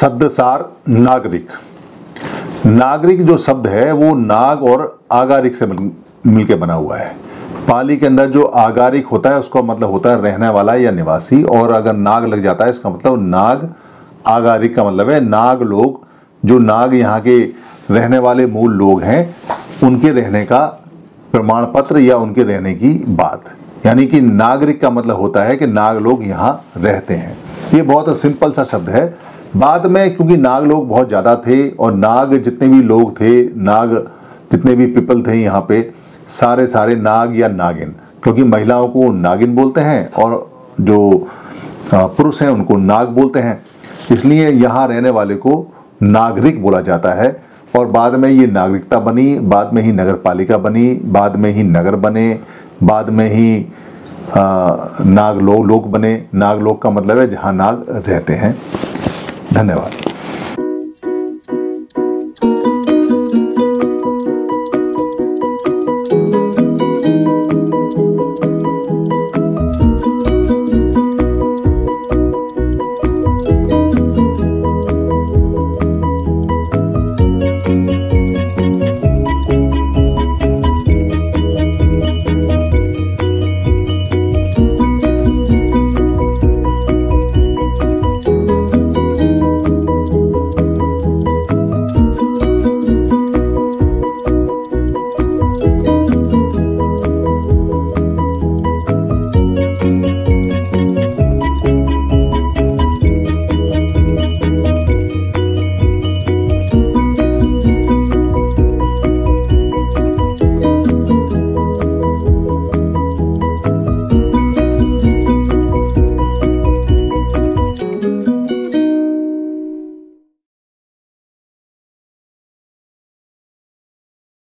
शब्दसार नागरिक। नागरिक जो शब्द है वो नाग और आगारिक से मिलके बना हुआ है। पाली के अंदर जो आगारिक होता है उसका मतलब होता है रहने वाला या निवासी, और अगर नाग लग जाता है इसका मतलब नाग आगारिक का मतलब है नाग लोग, जो नाग यहाँ के रहने वाले मूल लोग हैं उनके रहने का प्रमाण पत्र या उनके रहने की बात, यानी कि नागरिक का मतलब होता है कि नाग लोग यहाँ रहते हैं। ये बहुत सिंपल सा शब्द है। बाद में क्योंकि नाग लोग बहुत ज़्यादा थे और नाग जितने भी लोग थे, नाग जितने भी पीपल थे यहाँ पे, सारे सारे नाग या नागिन, क्योंकि महिलाओं को नागिन बोलते हैं और जो पुरुष हैं उनको नाग बोलते हैं, इसलिए यहाँ रहने वाले को नागरिक बोला जाता है। और बाद में ये नागरिकता बनी, बाद में ही नगर पालिका बनी, बाद में ही नगर बने, बाद में ही नागलोक लोग बने। नागलोक का मतलब है जहाँ नाग रहते हैं। धन्यवाद।